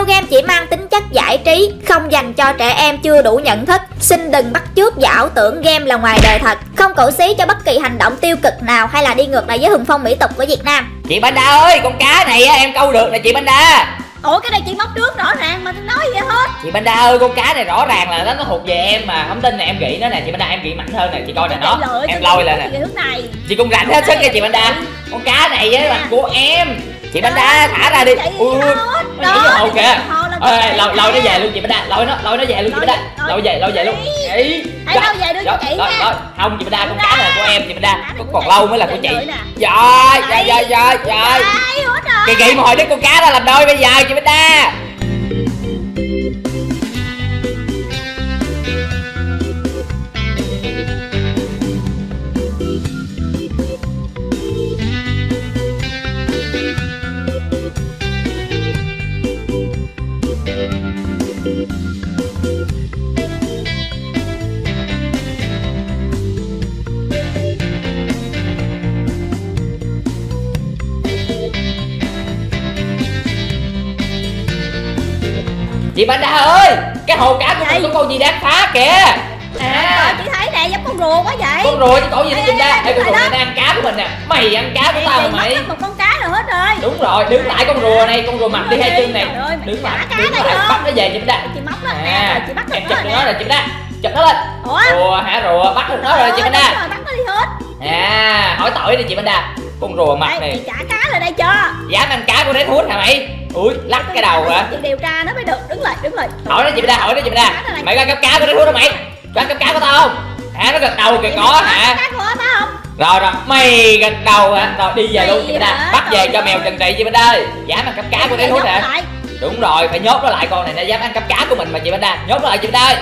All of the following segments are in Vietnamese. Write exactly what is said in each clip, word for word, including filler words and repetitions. Video game chỉ mang tính chất giải trí, không dành cho trẻ em chưa đủ nhận thức. Xin đừng bắt chước và ảo tưởng game là ngoài đời thật. Không cổ xí cho bất kỳ hành động tiêu cực nào hay là đi ngược lại với thuần phong mỹ tục của Việt Nam. Chị Banda ơi, con cá này em câu được nè chị Banda. Ủa cái này chị móc trước rõ ràng mà nói gì vậy hết. Chị Banda ơi, con cá này rõ ràng là nó nó thuộc về em mà. Không tin là em gị nó nè chị Banda, em gị mạnh hơn nè, chị coi nè nó. Lựa, em lôi lại nè. Chị cũng rảnh hết sức nha chị Banda. Con cá này á là của em. Chị Banda thả ra đi. Ui, nó nhảy vô hồ kìa. Ê, lôi lôi nó về luôn chị Banda, lôi nó, lôi nó về luôn chị Banda. Lôi về, lôi về luôn. Ấy. Đâu về đưa chị nha. Không chị Banda, con cá này của em chị Banda. Còn lâu mới là của chị. Rồi, rồi rồi rồi rồi. Chị gị mà hồi đứa con cá ra làm đôi bây giờ chị Banda. Chị Banda ơi, cái hồ cá của mình có con gì đang phá kìa. À, chị thấy nè, giống con rùa quá vậy. Con rùa chứ con gì nó chìm ra. Ê, con rùa này nó ăn cá của mình nè. Mày ăn cá của tao mày. Mất một con cá nữa hết rồi. Đúng rồi, đứng lại con rùa này, con rùa mặt đi hai chân nè. Đứng lại, đứng lại, bắt nó về chị Banda. Chị móc nó nè, chị bắt nó. Em chụp nó rồi chị Banda. Chụp nó lên. Rùa hả rùa, bắt được nó rồi chị Banda. Bắt nó đi hết. À, hỏi tội đi chị Banda. Con rùa mặt này. Chị trả cá lại đây cho. Dám ăn cá của đấy hút hả mày? Ui, lắc cái đầu hả? Chị điều tra nó mới được, đứng lại, đứng lại. Hỏi nó chị Banda, hỏi nó chị Banda. Mày có ăn cắp cá của nó hút không mày? Có ăn cắp cá của tao không? Hả, nó gật đầu kìa có hả? Cá của tao không? Rồi rồi, mày gật đầu hả? Rồi đi về luôn chị Banda. Bắt về cho mèo trừng trị chị Banda ơi. Dám ăn cắp cá của nó hút hả? Đúng rồi, phải nhốt nó lại, con này nó dám ăn cắp cá của mình mà chị Banda. Nhốt nó lại chị Banda ơi.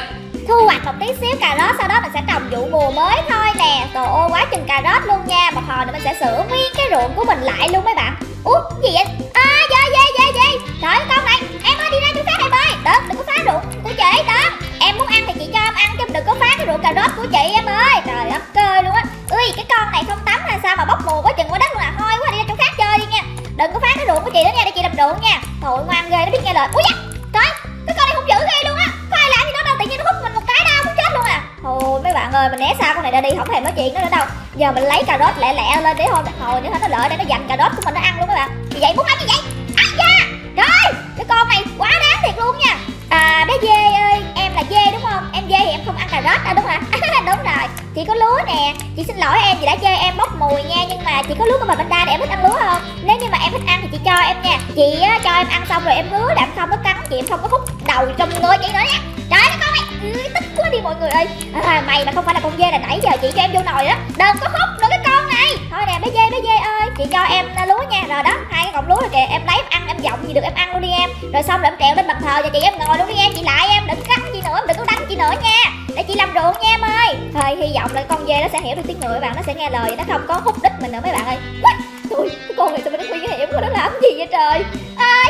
Thu hoạch một tí xíu cà rốt, sau đó mình sẽ trồng vụ mùa mới thôi nè. Trời ơi quá chừng cà rốt luôn nha. Một hồi nữa mình sẽ sửa nguyên cái ruộng của mình lại luôn mấy bạn. Ủa gì vậy? À dê dê dê dê. Trời ơi con này, em ơi đi ra chỗ khác em ơi. Được, đừng có phá ruộng của chị đó. Em muốn ăn thì chị cho em ăn chứ đừng có phá cái ruộng cà rốt của chị em ơi. Trời ơi cười luôn á. Ui cái con này không tắm là sao mà bốc mùa quá chừng quá đất luôn à. Thôi quá đi ra chỗ khác chơi đi nha. Đừng có phá cái ruộng của chị đó nha, để chị làm ruộng nha. Trời ơi ngoan ghê nó biết nghe lời. Ui da. Trời cái con này không giữ ghê luôn á. Khoai làm gì đó đâu tự nhiên nó hút mình một cái đâu, muốn chết luôn à. Thôi mấy bạn ơi mình né xa con này ra đi, không thèm nói chuyện nữa đâu. Giờ mình lấy cà rốt lẹ lẹ lên để hôm hồi nữa nó lợi để nó giành cà rốt của mình nó ăn luôn các bạn. Vì vậy muốn ăn gì vậy? Ai da. Trời, cái con này quá đáng thiệt luôn nha. À bé dê ơi, em là dê đúng không? Em dê thì em không ăn cà rốt đâu đúng không? À, đúng rồi. Chị có lúa nè. Chị xin lỗi em vì đã chê em bốc mùi nha, nhưng mà chị có lúa của bà Banda để em thích ăn lúa không? Nếu như mà em thích ăn thì chị cho em nha. Chị á, cho em ăn xong rồi em hứa đảm không có cắn chị, em không có khúc đầu trong người chị nữa nha. Trời ơi con này, ừ, tức quá đi mọi người ơi. À, mày mà không phải là con dê là nãy giờ chị cho em vô nồi đó. Đừng có khúc nữa cái con này. Thôi nè bé dê bé dê ơi, chị cho em lúa nha. Rồi đó, hai cái cọng lúa rồi kìa, em lấy em ăn, em giọng gì được em ăn luôn đi em. Rồi xong rồi em trèo lên bàn thờ cho chị, em ngồi luôn đi em. Chị lại em, đừng cắn chị nữa, đừng có đánh chị nữa nha. Để chị làm ruộng nha em ơi. Thôi hy vọng là con dê nó sẽ hiểu được tiếng người các bạn, nó sẽ nghe lời, nó không có hút đích mình nữa mấy bạn ơi. What? Ui, cái con này sao mà nó nguy hiểm quá, nó làm gì vậy trời? Ơi,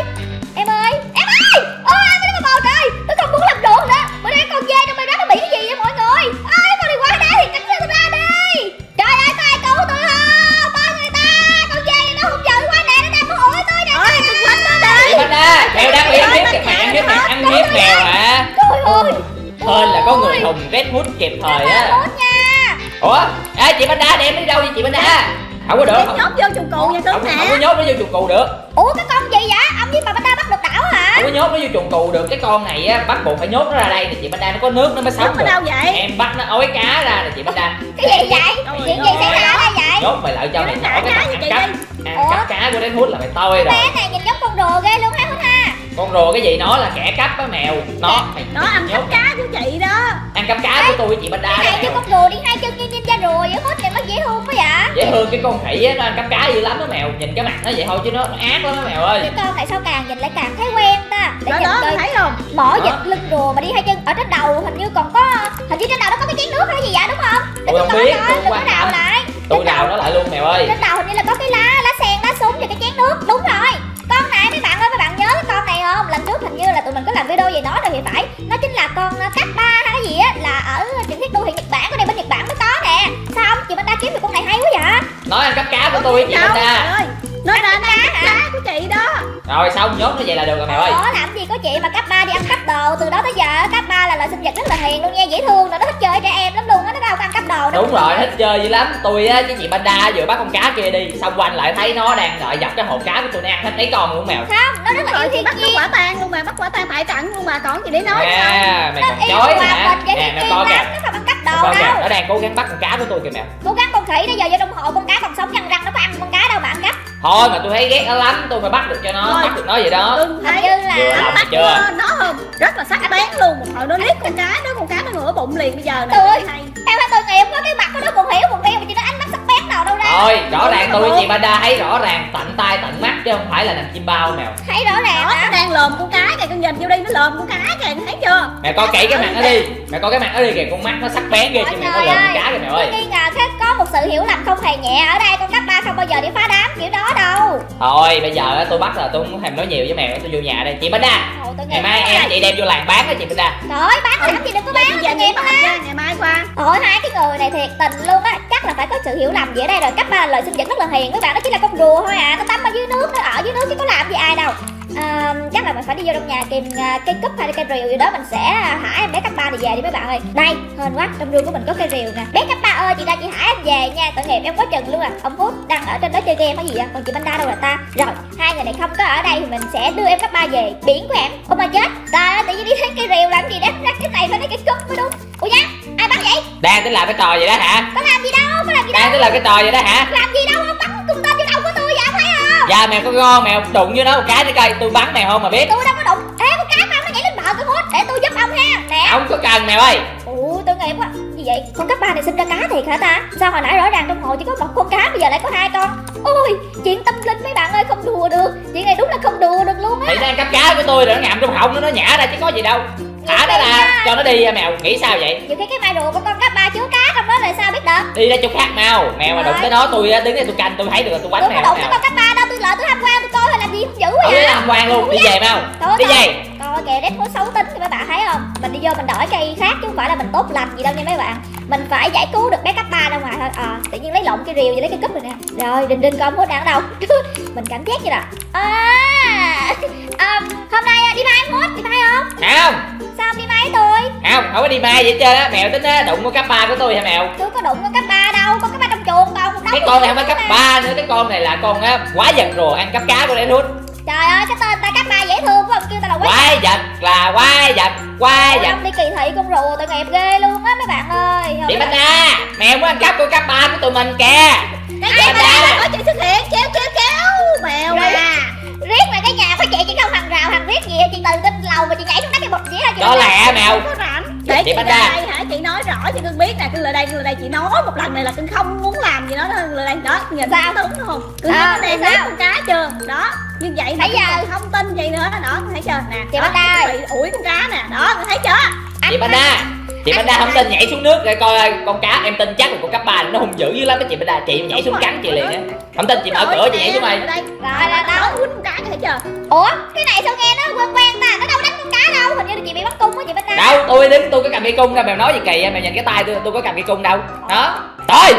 em ơi, em ơi. Ôi, nó mà bầu trời, tôi không muốn làm ruộng nữa. Bữa nay con dê trong đây đó nó bị cái gì vậy mọi người? Ơi, con này quá đá thì cắn ra tôi ra đi. Trời ơi, có ai cứu tôi không? Ba người ta, con dê này nó hút trời quá nè, nó đang muốn ổi tôi nè. Ôi, tôi quánh nó đi. Mèo đang bị hiếp kìa, mẹ hiếp mèo, ăn hiếp mèo hả? Trời ơi. Hên là có người thùng Red Hood kịp thời á. Ủa, ê chị Banda đem đi đâu vậy chị Banda? Không có được. Không nhốt vô chuồng cừu vậy cưng hả? Không có nhốt nó vô chuồng cừu được. Ủa cái con gì vậy? Ông với bà Banda bắt được đảo hả? Không có nhốt nó vô chuồng cừu được, cái con này á bắt buộc phải nhốt nó ra đây nè chị Banda, nó có nước nó mới sống được. Đâu vậy? Em bắt nó ói cá ra nè chị Banda. Cái gì vậy? Chuyện gì xảy ra đây vậy? Nhốt mày lại cho mày nhỏ cái ăn cắp. Ăn cắp cá của Red Hood là mày toi rồi. Bé này nhìn giống con rùa ghê luôn ha Hood ha. Con rùa cái gì nó là kẻ cắp á mèo. Nó nó ăn cắp cá của chị đó. Ăn cắp cá của tôi với chị Banda. Cái này chứ con rùa đi hai chân như ninja rùa vậy Hood này mất dễ thương quá vậy. Dễ thương cái con khỉ á, nó ăn cắp cá dữ lắm á mèo, nhìn cái mặt nó vậy thôi chứ nó, nó ác lắm á mèo ơi. Cái con tại sao càng nhìn lại càng thấy quen ta. Để đó, đó thấy không? Mỏ vịt lưng rùa mà đi hai chân, ở trên đầu hình như còn có, hình như trên đầu nó có cái chén nước hay gì vậy đúng không? Để tôi không biết, tôi đừng có đào lại. Tôi đào nó lại luôn mèo ơi. Trên đầu hình như là có cái lá, lá sen, lá súng và cái chén nước, đúng rồi. Con này mấy bạn ơi, mấy bạn nhớ cái con này không? Lần trước hình như là tụi mình có làm video về nó rồi thì phải. Nó chính là con cát ba hay cái gì á, là ở Trịnh Thiết Đô hiện Nhật Bản, cái này bên Nhật Bản mới có nè. Sao không? Chị Banda kiếm được con này hay quá vậy? Nói ăn cắp cá của tôi với chị Banda. Nói ra ăn cắp cá của chị đó. Rồi xong nhốt nó vậy là được rồi mèo ơi. Ủa làm gì có cái chị mà cấp ba đi ăn cắp đồ, từ đó tới giờ cấp ba là loại sinh vật rất là hiền luôn nha, dễ thương, nó thích chơi trẻ em lắm luôn á, nó đâu có ăn cắp đồ đâu. Đúng rồi, thích chơi dữ lắm. Tôi á, cái chị Panda vừa bắt con cá kia đi, xong quanh lại thấy nó đang đợi dọc cái hồ cá của tôi ăn hết mấy con luôn mèo. Không, nó rất là yêu thiên nhiên. Bắt nó quả tang luôn mà, bắt quả tang bại trận luôn mà, còn gì để nói nữa không? Mày còn chối hả? Nè, mày coi kìa, nó không ăn cắp đồ đâu. Nó đang cố gắng bắt con cá của tôi kìa mèo. Cố gắng con khỉ, nó giờ vô trong hộ con cá còn sống nhăn răng, nó có ăn con cá đâu mà ăn cắp. Thôi mà tôi thấy ghét nó lắm, tôi phải bắt được cho nó, bắt được nó vậy đó. Hình như là nó bắt nó rất là sắc bén luôn, một hồi nó liếc con cá, nó con cá nó ngửa bụng liền bây giờ nè. Tôi, theo tôi nghiệm có cái mặt của nó còn hiểu, còn kia mà chỉ nó ánh mắt sắc bén nào đâu ra. Thôi, rõ ràng tôi với chị Panda thấy rõ ràng tận tay tận mắt chứ không phải là làm chim bao mèo. Thấy rõ ràng nó đang lồm con cá kìa, con nhìn vô đi, nó lồm con cá kìa, thấy chưa? Mẹ coi kỹ cái mặt nó đi, mẹ coi cái mặt nó đi kìa, con mắt nó sắc bén ghê chứ mẹ coi lồm con cá kìa mẹ ơi. Tôi nghi ngờ có một sự hiểu lầm không hề nhẹ ở đây, con cấp ba không bao giờ đi phá đám kiểu đó đâu. Thôi bây giờ tôi bắt là tôi không thèm nói nhiều với mẹ, tôi vô nhà đây. Chị Panda, ngày mai em chị đem vô làng bán đó chị Panda. Trời ơi, bán làm gì, đừng có bán chị em ha. Ngày mai qua. Ôi hai cái người này thiệt tình luôn á, chắc là phải có sự hiểu lầm gì ở đây rồi. Cấp ba là loài sinh vật rất là hiền các bạn, nó chỉ là con rùa thôi à, nó tắm ở dưới nước, nó ở dưới nước chứ có làm gì ai đâu. À, chắc là mình phải đi vô trong nhà tìm cây cúp hay cây rìu gì đó, mình sẽ hả em bé cấp ba này về đi mấy bạn ơi. Đây, hên quá, trong rương của mình có cây rìu nè. Bé cấp ba ơi, chị ra chị hả em về nha, tội nghiệp em quá chừng luôn à. Ông Phút đang ở trên đó chơi game hay gì vậy? Còn chị Panda đâu là ta? Rồi, hai người này không có ở đây thì mình sẽ đưa em cấp ba về biển của em. Ô mà chết, trời ơi, tự nhiên đi thấy cây rìu làm gì đấy, rắc cái này phải lấy cây cúp mới đúng. Ủa nhá, ai bắt vậy? Đang tính làm cái trò vậy đó hả? Có làm gì đâu, có làm gì đâu. Đang tính làm cái trò vậy đó hả? Làm gì đâu, không bắt cùng tên vô đầu của tôi vậy thấy không? Dạ mèo có ngon, mèo đụng vô nó một cái trái cây tôi bắn mèo không mà biết. Tôi đâu có đụng. Ê con cá mà nó nhảy lên bờ tôi hút, để tôi giúp ông ha. Nè. Không có cần mèo ơi. Ủa tôi nghiệp quá. Gì vậy? Con cấp ba này sinh ra cá thiệt hả ta? Sao hồi nãy rõ ràng trong hồ chỉ có một con cá bây giờ lại có hai con. Ôi, chuyện tâm linh mấy bạn ơi, không đùa được. Chuyện này đúng là không đùa được luôn á. Thì đang cắp cá của tôi rồi nó ngậm trong họng nó nó nhả ra chứ có gì đâu. Thả nó ra cho nó đi ha mèo, nghĩ sao vậy? Nhiều khi cái mai rùa của con cấp ba chứa cá trong đó là sao biết được. Đi ra chỗ khác mèo, mèo mà đụng tới nó tôi đứng đây tôi canh tôi thấy được là tôi quánh mèo. Tôi đụng tới con cấp ba đâu, tôi lợi tôi tham quan tôi coi hay làm gì không dữ vậy. Tôi tham quan luôn, đi về mèo. Đi về. Coi kìa Red có xấu tính thì mấy bạn thấy không? Mình đi vô mình đổi cây khác chứ không phải là mình tốt lành gì đâu nha mấy bạn. Mình phải giải cứu được bé cấp ba ra ngoài thôi. Ờ, à, tự nhiên lấy lộn cái rìu và lấy cái cúp rồi nè. Rồi, đình đình con mốt đang ở đâu? Mình cảnh giác vậy nè. À, um, hôm nay đi mai mốt đi mai không? Không. Sao không đi mai với tôi? Không, không có đi mai vậy hết trơn á. Mèo tính á, đụng con cấp ba của tôi hả mèo? Tôi có đụng con cấp ba đâu, con cấp ba trong chuồng con. Cái con này không phải cấp ba nữa, cái con này là con á quá giật rùa ăn cắp cá của Red Hood. Trời ơi, cái tên ta cấp ba dễ thương quá, kêu ta là quái, quái vật là quái vật, quái vật. Ông đi kỳ thị con rùa tội nghiệp ghê luôn á mấy bạn ơi. Chị Panda, mèo muốn ăn cắp con cấp ba của tụi mình kìa. Cái gì mà nói chuyện xuất hiện, kéo kéo kéo mèo à. Riết là cái nhà của chị chỉ không hàng rào hàng riết gì, chị từ trên lầu mà chị nhảy xuống đất cái bụp dĩa thôi chị. Đó lẹ mèo. Để chị Panda đây hả, chị nói rõ cho cưng biết nè, cưng lại đây, cưng lại đây, chị nói một lần này là cưng không muốn làm gì đó, cưng lại đây đó, nhìn sao đúng không? Cưng nói nè, biết con cá chưa? Đó. Như vậy bây giờ không tin gì nữa đó, con thấy chưa nè. Chị Panda bị ủi con cá nè, đó con thấy chưa? Chị Panda, chị Panda không tin nhảy xuống nước để coi con cá, em tin chắc là con cấp ba nó hung dữ dữ lắm đó chị Panda, chị nhảy xuống cắn chị liền á. Không tin chị mở cửa chị nhảy xuống đây. Rồi là đâu quýnh con cá thấy chưa? Ủa, cái này sao nghe nó quen quen ta, nó đâu đánh con cá đâu, hình như chị bị bắt cung á chị Panda. Đâu, tôi đứng tôi có cầm cây cung đâu, mày nói gì kỳ vậy, mày nhìn cái tay tôi tôi có cầm cây cung đâu. Đó. Rồi.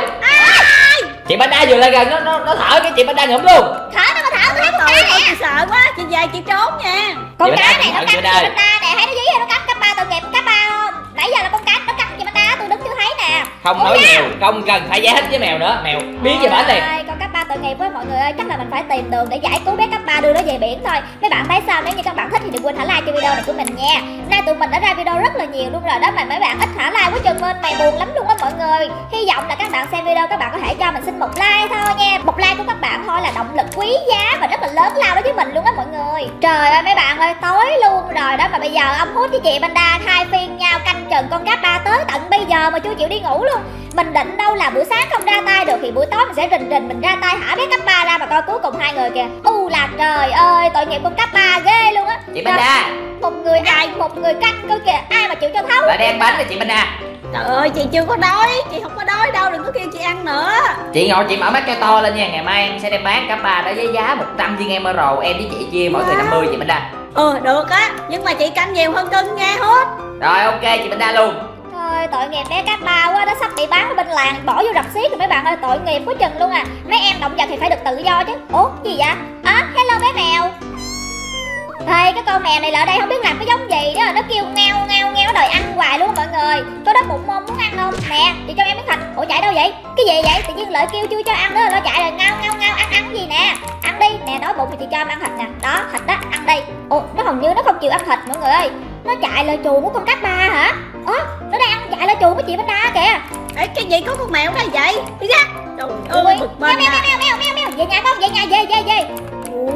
Chị Panda vừa lại gần nó nó nó thở cái chị Panda ngụm luôn. Thở nó mà thở tôi thấy con cá nè. Chị sợ quá, chị về chị trốn nha. Con cá này nó cắn chị Panda nè, thấy nó dí hay nó cắn cấp ba tội nghiệp cấp ba không? Nãy giờ là con cá nó cắn chị Panda tôi đứng chưa thấy nè. Không nói nhiều, không cần phải giải thích với mèo nữa, mèo biến về bển liền. Con cấp ba tội nghiệp với mọi người ơi, chắc là mình phải tìm đường để giải cứu bé cấp ba đưa nó về biển thôi. Mấy bạn thấy sao? Nếu như các bạn thích thì đừng quên thả like cho video này của mình nha. Nay tụi mình đã ra video rất là nhiều luôn rồi đó mà mấy bạn ít thả like quá chừng lên, mày buồn lắm luôn á mọi người. Hy vọng là các bạn xem video các bạn có thể cho mình xin một like thôi nha. Một like của các bạn thôi là động lực quý giá và rất là lớn lao đối với mình luôn á mọi người. Trời ơi mấy bạn ơi, tối luôn rồi đó mà bây giờ ông Phút với chị Panda hai phiên nhau canh chừng con cấp ba tới tận bây giờ mà chưa chịu đi ngủ luôn. Mình định đâu là buổi sáng không ra tay được thì buổi tối mình sẽ rình rình mình ra tay hả bé cấp ba ra mà coi cuối cùng hai người kìa. U là trời ơi, tội nghiệp con cấp ba ghê luôn á. Chị Panda, một người ai một người canh coi kìa, ai mà chịu cho thấu. Lại đem bánh cho chị Panda. Trời ơi chị chưa có đói, chị không có đói đâu, đừng có kêu chị ăn nữa. Chị ngồi chị mở mắt cho to lên nha, ngày mai em sẽ đem bán cấp ba đó với giá một trăm viên emerald, em với chị chia mỗi wow. Người năm mươi chị Panda. Ừ được á, nhưng mà chị canh nhiều hơn cưng nghe hết. Rồi ok chị Panda luôn. Ơi, tội nghiệp bé cấp ba quá, nó sắp bị bán ở bên làng bỏ vô rập xiết rồi mấy bạn ơi, tội nghiệp quá chừng luôn à. Mấy em động vật thì phải được tự do chứ. Ủa gì vậy? Ờ à, hello bé mèo. Thì cái con mèo này là ở đây không biết làm cái giống gì đó, nó kêu ngao ngao ngao đòi ăn hoài luôn mọi người. Tôi đói bụng mồm muốn ăn không? Nè, chị cho em miếng thịt. Ủa chạy đâu vậy? Cái gì vậy? Tự nhiên Lợi kêu chưa cho ăn nữa, nó chạy rồi ngao ngao ngao ăn ăn gì nè. Ăn đi. Nè đói bụng thì chị cho em ăn thịt nè. Đó, thịt đó, ăn đi. Ủa, nó hầu như nó không chịu ăn thịt mọi người ơi. Nó chạy là chuồng của con cá ba hả? Ủa, nó đang ăn chạy là chuồng của chị Bánh Đa kìa. Ê, cái gì có con mèo đây vậy? Đi ra. Trời ơi, bực mình. Mèo mèo mèo mèo mèo. Về nhà con, về nhà về về về.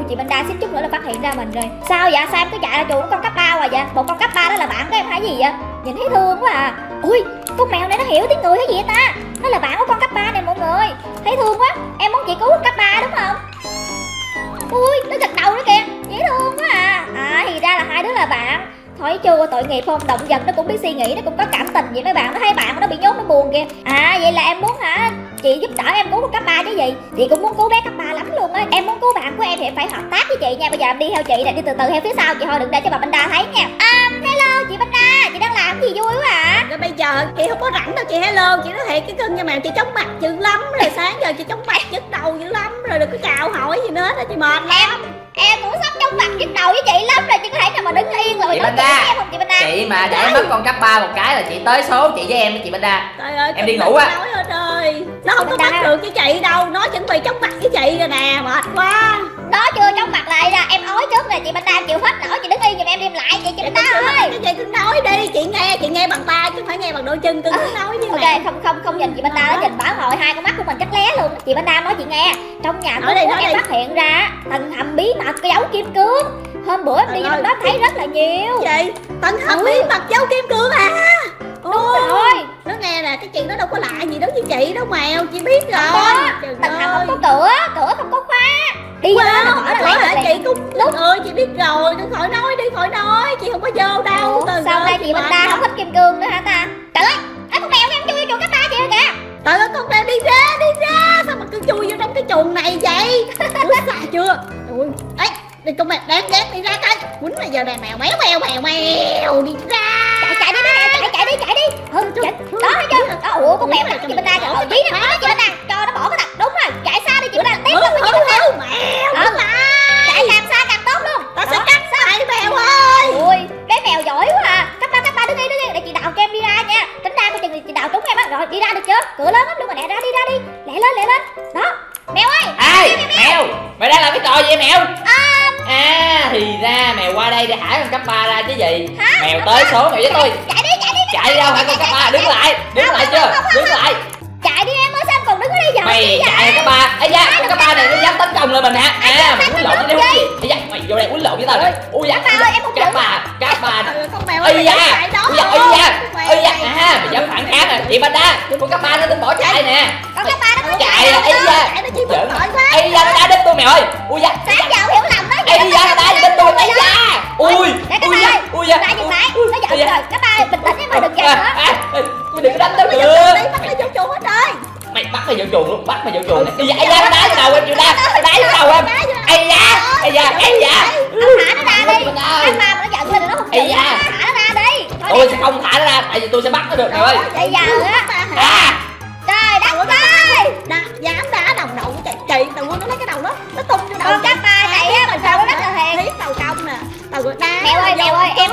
Chị Bánh Đa xích chút nữa là phát hiện ra mình rồi. Sao vậy? Sao em cứ chạy ra chuồng con cấp ba rồi vậy? Một con cấp ba đó là bạn của em hay gì vậy? Nhìn thấy thương quá à. Ui, con mèo này nó hiểu tiếng người hay gì vậy ta? Nó là bạn của con cấp ba này mọi người. Thấy thương quá. Em muốn chị cứu con cấp ba đúng không? Ui, nó gật đầu nữa kìa. Dễ thương quá à. À thì ra là hai đứa là bạn. Thôi chưa tội nghiệp không? Động vật nó cũng biết suy nghĩ, nó cũng có cảm tình vậy mấy bạn. Nó thấy bạn nó bị nhốt nó buồn kìa. À vậy là em muốn hả? Chị giúp đỡ em cứu con cấp ba chứ gì. Chị cũng muốn cứu bé cấp ba lắm luôn á. Em muốn cứu bạn của em thì em phải hợp tác với chị nha. Bây giờ em đi theo chị nè, đi từ từ theo phía sau chị thôi, đừng để cho bà Bánh Đa thấy nha. Um, hello chị Bánh Đa, chị đang làm gì vui quá ạ? À? Bây giờ chị không có rảnh đâu chị hello, chị nói thiệt cái cưng nha mèo chị chóng mặt dữ lắm rồi, sáng giờ chị chóng mặt nhức đầu dữ lắm rồi, đừng có chào hỏi gì nữa là chị mệt lắm. Em cũng sắp chóng mặt nhức đầu với chị lắm rồi, chị có thể nào mà đứng yên rồi chị Bánh Đa em không chị Bánh Đa? Chị mà để mất con cấp ba một cái là chị tới số chị với em với chị Bánh Đa. Trời ơi, em đi ngủ á. Nó không có bắt được với chị đâu, nó chuẩn bị chống mặt với chị rồi nè, mệt quá. Nó chưa chống mặt lại là em ói trước nè, chị Bánh Đa chịu hết nổi, chị đứng yên giùm em đem lại chị chị Bánh Đa ơi. Cái chị cứ nói đi, chị nghe, chị nghe bằng tai chứ phải nghe bằng đôi chân, cứ nói như này. Ok, không không không nhìn chị Bánh Đa, nó nhìn bả hồi hai con mắt của mình chắc lé luôn. Chị Bánh Đa nói chị nghe, trong nhà của em phát hiện ra tầng hầm bí mật cái dấu kim cương. Hôm bữa em đi vô đó thấy rất là nhiều. Chị, tầng hầm bí mật dấu kim cương à? Đúng rồi. Nó nghe nè, cái chuyện đó đâu có lạ gì đối với chị đâu mèo, chị biết rồi. Tầng hầm không có cửa, cửa không có khóa. Đi qua wow, nó hỏi là chị cũng lúc ơi chị biết rồi, đừng khỏi nói đi, khỏi nói, chị không có vô đâu. Ủa, sao hôm nay chị Bánh Đa không thích kim cương nữa hả ta? Trời ơi, ê, con mèo em chui vô chuồng cấp ba chị rồi kìa. Trời ơi, con mèo đi ra, đi ra, sao mà cứ chui vô trong cái chuồng này vậy? Ủa xà chưa? Ui, ấy, đi con mèo đáng ghét đi ra coi. Quýnh là giờ này mèo méo mèo mèo mèo đi ra. Chạy đi chạy chạy đi chạy đi. Ừ, chạy. Đó thấy chưa? Đó, ủa con mèo này chị Bánh Đa trời ơi, chí nó nói chị Bánh Đa cho nó bỏ cái tật. Đúng rồi, chạy xa đi chị Bánh Đa tiếp luôn cái gì đâu. Mèo. Đó. Chạy càng xa càng tốt luôn. Ta sẽ cắt sai mèo ơi. Ui, cái mèo giỏi quá à. Các ba các ba đứng đi đứng đi để chị đào cho em đi ra nha. Tính ra coi chừng chị đào trúng em á. Rồi đi ra được chưa? Cửa lớn lắm đúng rồi, lẹ ra đi ra đi. Lẹ lên lẹ lên. Đó. Mèo ơi. Ai? Mèo. Mày đang làm cái trò gì mèo? À thì ra mèo qua đây để thả con cấp ba ra chứ gì. Hả? Mèo tới số mèo với tôi. Chạy đi, chạy đi. Chạy đâu hả con cấp ba? Đứng lại, đứng lại chưa? Đứng lại. Chạy đi em ơi, sao em còn đứng ở đây vậy? Mày chạy cấp ba. Ấy da, con cấp ba này nó dám tấn công lên mình hả? À, mày quấn lộn với nó gì? Ấy da, mày vô đây quấn lộn với tao đấy. Ui da, cấp ba, cấp ba. Con mèo ơi. Ấy da. Ấy da. À, mày dám phản kháng à? Chị Bánh Đa, con cấp ba nó tính bỏ chạy nè. Con cấp ba nó chạy rồi. Ấy da. Ấy da nó đá đít tôi mèo ơi. Ui da. Sáng giờ hiểu lầm nó. Ấy da đá đít tôi. Ấy da. Ui. Ui da. Ui da. Nó giận rồi. Cấp ba bình tĩnh mà đừng giận nữa. Mày đừng đánh tao nữa. Bắt nó vô chuồng hết rồi. Mày bắt mày vô chuồng luôn, bắt mày vô chuồng. Ấy da, ấy da nó đá vô đầu em chịu đau. Nó đá vô đầu em. Ấy da. Ấy da. Ấy da. Thả nó ra đi. Cấp ba nó giận lên nó không chịu. Thả nó ra đi. Tôi sẽ không thả nó ra, tại vì tôi sẽ bắt nó được mày ơi. Ấy da á. Trời đất ơi. Dám đá đồng đầu của chị, tao quên nó lấy cái đầu đó. Nó tung vô đầu. Con cấp ba này á mình sao rất là hiền. Thiếp đầu công nè. Mèo ơi, mèo ơi, em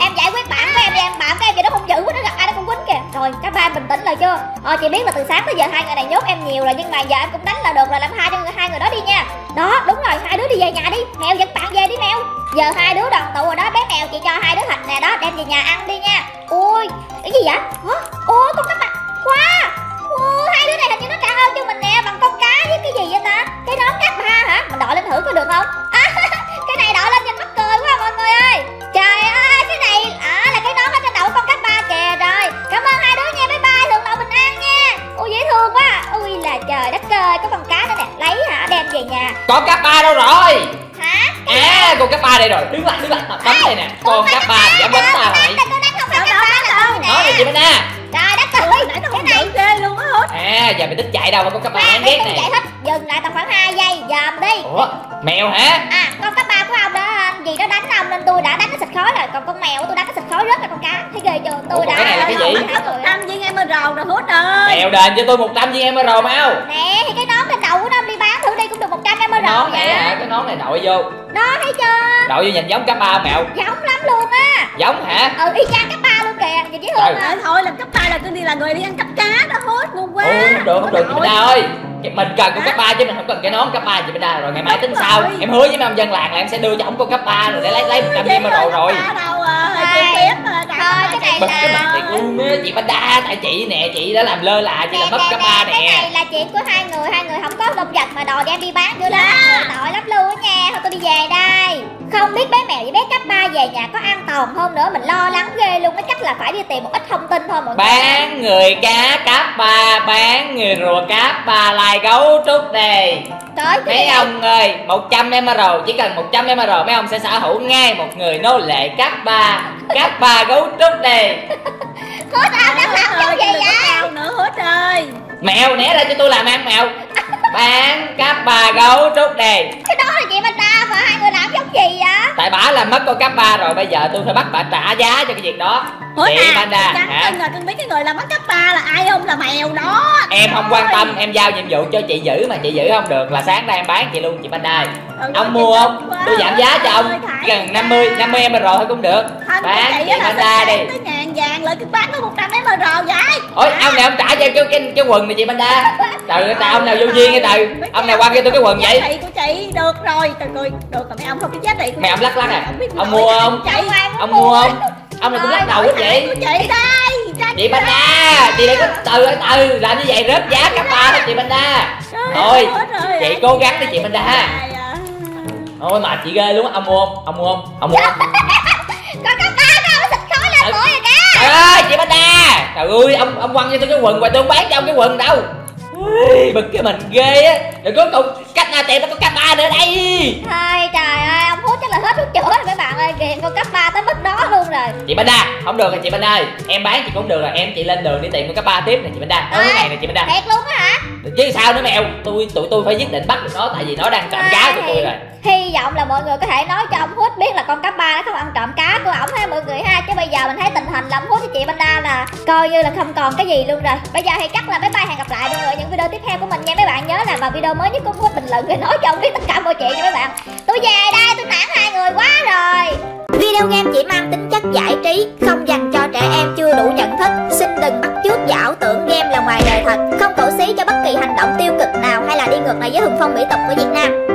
em giải quyết bạn của em đi, em bạn của em vậy nó không giữ quá nó gặp ai nó cũng quýnh kìa. Rồi, các ba bình tĩnh lại chưa? Ờ chị biết là từ sáng tới giờ hai người này nhốt em nhiều rồi nhưng mà giờ em cũng đánh là được rồi, làm hai cho người hai người đó đi nha. Đó, đúng rồi, hai đứa đi về nhà đi. Mèo dẫn bạn về đi mèo. Giờ hai đứa đoàn tụ rồi đó, bé mèo chị cho hai đứa thịt nè đó, đem về nhà ăn đi nha. Ui, cái gì vậy? Hả? Ô con cấp ba. Quá. Wow, hai đứa này hình như nó trả ơn cho mình nè bằng con cá với cái gì vậy ta? Cái nón cấp ba hả? Mình đội lên thử có được không? À, cái này đội lên nhìn mắc cười quá mọi người ơi. Trời ơi, cái này à, là cái nón ở trên đầu con cấp ba kìa rồi. Cảm ơn hai đứa nha, bye bye, thượng lộ bình an nha. Ui dễ thương quá. Ui là trời đất ơi, có con cá nữa nè, lấy hả đem về nhà. Con cấp ba đâu rồi? Hả? À, con cấp ba đây rồi. Đứng lại, đứng lại, tấm này nè. Con cấp ba dám đánh tao vậy. Nói đi chị Bánh Đa. Trời đất ơi, cái này ghê luôn á. À, giờ mày thích chạy đâu mà con cấp ba đáng ghét này. Chạy hết, dừng lại tầm khoảng hai giây, dòm đi. Ủa, mèo hả? À, con cấp ba của ông đó, vì nó đánh ông nên tôi đã đánh nó xịt khói rồi. Còn con mèo tôi đánh nó xịt khói rất là con cá. Thấy ghê chưa? Tôi đã. Cái này là cái gì? một trăm viên emerald rồi hút ơi. Mèo đền cho tôi một trăm viên emerald mau. Nè, thì cái nón trên đầu của nó đi bán thử đi cũng được một trăm emerald. Nón này hả? Cái nón này đội vô. Đó thấy chưa? Đội vô nhìn giống cấp ba mẹo. Giống lắm luôn á. Giống hả? Ừ, y chang cấp ba luôn kìa. Nhìn thấy không? À, thôi làm cấp ba là tôi đi là người đi ăn cấp cá đó hết luôn quá. Ừ, không được, không được chị Bina ơi. Mình cần con cấp ba chứ mình không cần cái nón cấp ba chị Bina rồi. Ngày mai tính sau. Em hứa với mấy ông dân làng là em sẽ đưa cho ổng con cấp ba rồi để lấy lấy một trăm viên đồ rồi. Thôi cái này là chị Bina, tại chị nè, chị đã làm lơ là chị làm mất cấp ba nè. Cái này là chuyện của hai người, hai người không có lông giặt mà đòi đem đi bán dữ lắm. Tội lắm luôn á nha. Thôi tôi đi về đây. Không biết bé mèo với bé cấp ba về nhà có an toàn không nữa, mình lo lắng ghê luôn. Cái chắc là phải đi tìm một ít thông tin thôi mọi người. Bán người cá cấp ba, bán người rùa cấp ba lai gấu trúc này. Mấy ông ơi, một trăm emerald, chỉ cần một trăm emerald mấy ông sẽ sở hữu ngay một người nô lệ cấp ba, cấp ba gấu trúc này. Hết tao đang làm cái gì vậy? Tao nữa hết rồi. Mèo né ra cho tôi làm ăn mèo. Bán cấp ba gấu trúc này. Cái đó là chị Bina và hai người làm giống gì vậy? Tại bả làm mất con cấp ba rồi, bây giờ tôi phải bắt bả trả giá cho cái việc đó. Chị Bina, hả? Con biết cái người làm mất cấp ba là ai không? Là mèo đó. Em không quan tâm, em giao nhiệm vụ cho chị giữ mà chị giữ không được là sáng nay em bán chị luôn chị Bina. Ừ, ông mua không? Tôi giảm giá cho ông gần năm mươi em rồi thôi cũng được. Bán chị Bina đi. Vàng lại cứ bán có một trăm emerald vậy. Ôi ông này ông trả cho cái cái, cái quần này chị Bina. Trời ơi ông nào vô duyên cái trời. Ông nào quan cho tôi cái quần vậy? Chị của chị được rồi. Trời ơi, được rồi mấy ông không biết giá trị của. Mày ông lắc lắc nè. Ông mua không? Ông mua không? Ông này cũng lắc đầu của chị. Chị đây. Chị Bina, chị đây có từ từ làm như vậy rớt giá cấp ba đó chị Bina. Thôi, chị cố gắng đi chị Bina. Ôi mệt chị ghê luôn á. Ông mua không? Ông mua không? Ông mua không? Con cấp ba tao xịt khói lên mũi rồi kìa. Trời ơi chị Bina, trời ơi ông ông quăng cho tôi cái quần và tôi không bán cho ông cái quần đâu. Ui, bực cái mình ghê á. Rồi cuối cùng cách nào tiệm nó có cấp ba nữa đây. Thôi trời ơi ông Phú chắc là hết thuốc chữa rồi mấy bạn ơi, ghiền con cấp ba tới mức đó luôn rồi. Chị Bina không được rồi chị Bina ơi, em bán chị cũng được rồi, em chị lên đường đi tìm con cấp ba tiếp nè chị Bina. Tới cái này nè chị Bina. Thiệt luôn á hả? Chứ sao nữa mèo, tôi tụi tôi phải nhất định bắt được nó tại vì nó đang trộm cá của tôi rồi. Hy vọng là mọi người có thể nói cho ông Phú biết là con cấp ba nó không ăn trộm cá của ổng ha mọi người ha. Chứ bây giờ mình thấy tình hình là ông Phú với chị Bina là coi như là không còn cái gì luôn rồi. Bây giờ thì chắc là bye bye, hẹn gặp lại mọi người những video tiếp theo của mình nha. Mấy bạn nhớ là vào video mới nhất cũng có bình luận để nói cho ông biết tất cả mọi chuyện nha mấy bạn. Tôi về đây, tôi nản hai người quá rồi. Video game chỉ mang tính chất giải trí, không dành cho trẻ em chưa đủ nhận thức. Xin đừng bắt chước và ảo tưởng game là ngoài đời thật, không cổ xí cho bất kỳ hành động tiêu cực nào hay là đi ngược lại với thuần phong mỹ tục của Việt Nam.